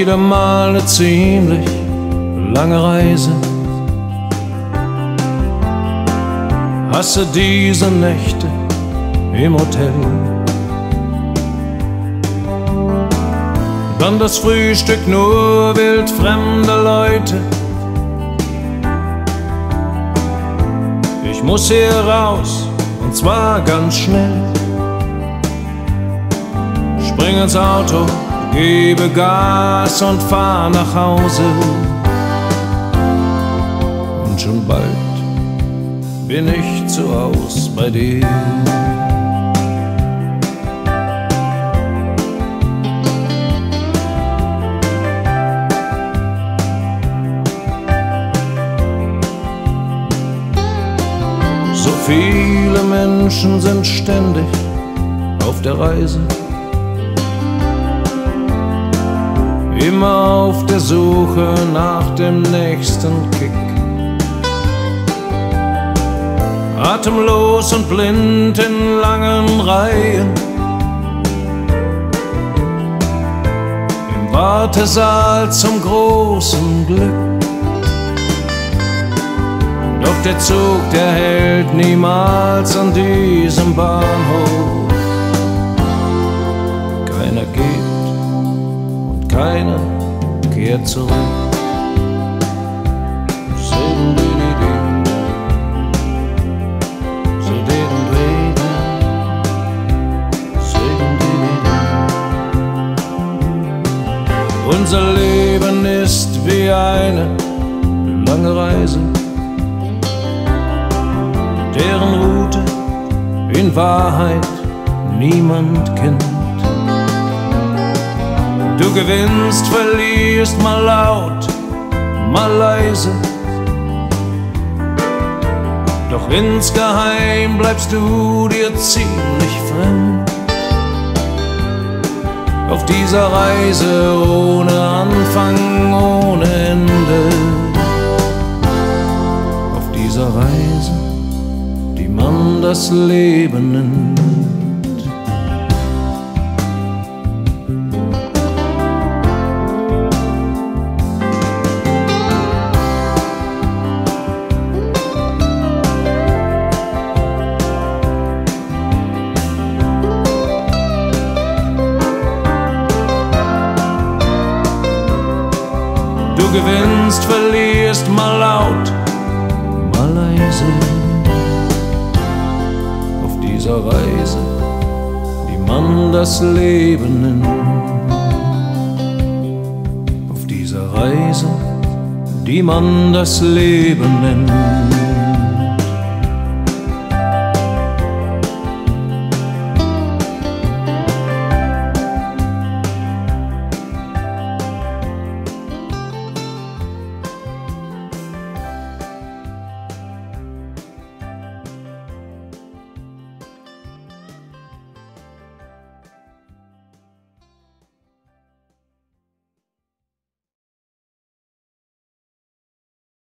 wieder mal eine ziemlich lange Reise. Hasse diese Nächte im Hotel. Dann das Frühstück nur wildfremder Leute. Ich muss hier raus, und zwar ganz schnell. Spring ins Auto, gebe Gas und fahr nach Hause. Und schon bald bin ich zu Haus bei dir. So viele Menschen sind ständig auf der Reise, immer auf der Suche nach dem nächsten Kick. Atemlos und blind in langen Reihen, im Wartesaal zum großen Glück. Doch der Zug, der hält niemals an diesem Bahnhof. Keiner geht und keiner kehrt zurück. Unser Leben ist wie eine lange Reise, deren Route in Wahrheit niemand kennt. Du gewinnst, verlierst, mal laut, mal leise, doch insgeheim bleibst du dir ziemlich fremd. Auf dieser Reise ohne Anfang, ohne Ende, auf dieser Reise, die man das Leben nennt. Du gewinnst, verlierst, mal laut, mal leise, auf dieser Reise, die man das Leben nennt. Auf dieser Reise, die man das Leben nennt.